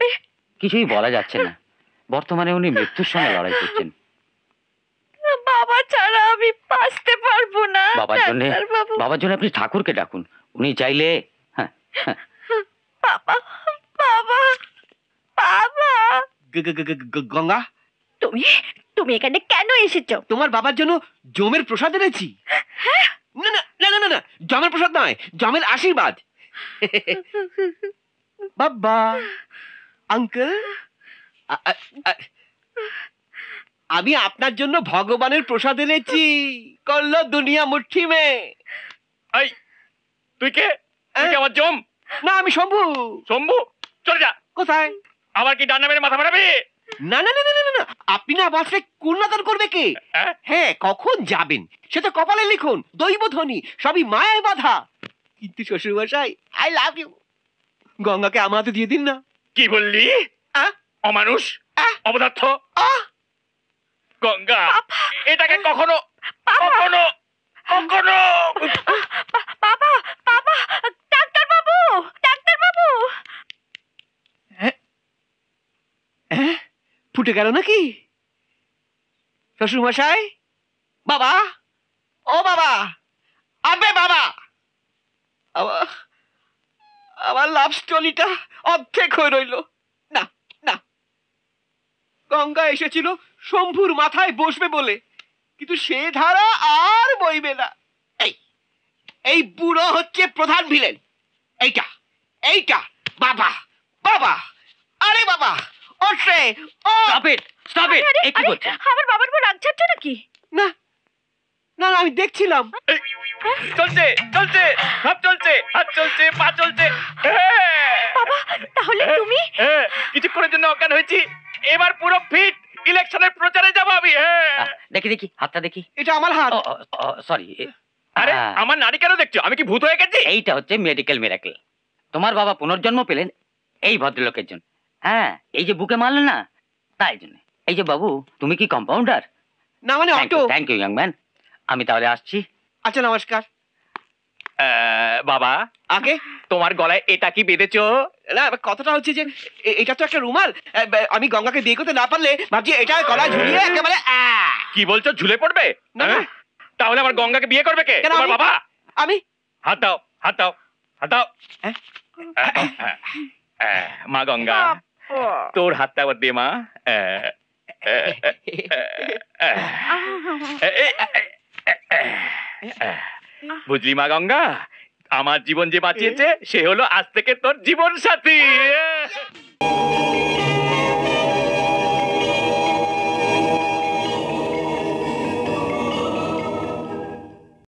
হবে কিছুই বলা যাচ্ছে না বর্তমানে উনি মৃত্যুর সঙ্গে লড়াই করছেন বাবা ছাড়া আমি বাঁচতে পারবো না বাবার জন্য আপনি ঠাকুরকে ডাকুন উনি চাইলে হ্যাঁ বাবা বাবা বাবা গঙ্গা তুমি তুমি এখানে কেন এসেছো তোমার বাবার জন্য জমের প্রসাদ এনেছি হ্যাঁ না না না না জমের প্রসাদ নয় জমের আশীর্বাদ বাবা আঙ্কেল আমি আপনার জন্য ভগবানের প্রসাদ এনেছি করল দুনিয়া মুঠি মে এই তুই কে তুই আমার জম না আমি শম্ভু শম্ভু চলে যা কোথায় আবার কি ডান্না মেরে মাথা ফাটাবে না না না না না আপনি না বাসলে কুলনাদান করবে কে হ্যাঁ কখন যাবেন সেটা কপালে লিখুন দৈব ধনী সবই মায়ায় বাধা কিন্তু শ্বশুর মশাই আই লাভ ইউ গঙ্গাকে আমার হাতে দিয়ে দিন না কি বললি অমানুষ অপদার্থ গঙ্গা এটাকে কখনো কখনো কখনো বাবা বাবা ডাক্তার বাবু ডাক্তার বাবু ফুটে গেল নাকি শ্বশুর মশাই বাবা ও বাবা আবে বাবা আমার লাভ স্টোরিটা অর্ধেক হয়ে রইল না না গঙ্গা এসেছিল শম্ভুর মাথায় বসবে বলে কিন্তু সে ধারা আর বইবে না এই এই বুড়ো হচ্ছে প্রধান ভিলেন এইটা এইটা বাবা বাবা আরে বাবা ওঠে ও স্টপ ইট এই কি বলছিস আমার বাবার উপর রাগ ছাড়ছো নাকি না না আমি দেখছিলাম চলছে চলছে সব চলছে হাত চলছে পা চলছে বাবা তাহলে তুমি কিছুক্ষণের জন্য অজ্ঞান হয়েছি এবার পুরো ফিট ইলেকশনের প্রচারে যাব আমি দেখি দেখি হাতটা দেখি এটা আমার হাত সরি আরে আমার নাড়ি কেন দেখছো আমি কি ভূত হয়ে গেছি এইটা হচ্ছে মেডিকেল মিরাকল তোমার বাবা পুনর্জন্ম পেলেন এই ভদ্রলোকের জন্য হ্যাঁ এই যে বুকে মারলেন না তাই জন্য এই যে বাবু তুমি কি কম্পাউন্ডার না মানে auto thank you young man আমি তাহলে আসছি আচ্ছা নমস্কার বাবা আগে তোমার গলায় এটা কি বেঁধেছো না কথাটা হচ্ছে যে এটা তো একটা রুমাল আমি গঙ্গাকে বিয়ে করতে না পারলে ভাবছি এটা গলায় ঝুলিয়ে একেবারে কি বলছো ঝুলে পড়বে না তাহলে আমার গঙ্গাকে বিয়ে করবে কে তোমার বাবা আমি হাত দাও হাত দাও হাত দাও মা গঙ্গা তোর হাতটা আবার দে মা বুঝলি মা গঙ্গা আমার জীবন যে বাঁচিয়েছে সে হলো আজ থেকে তোর জীবন সাথী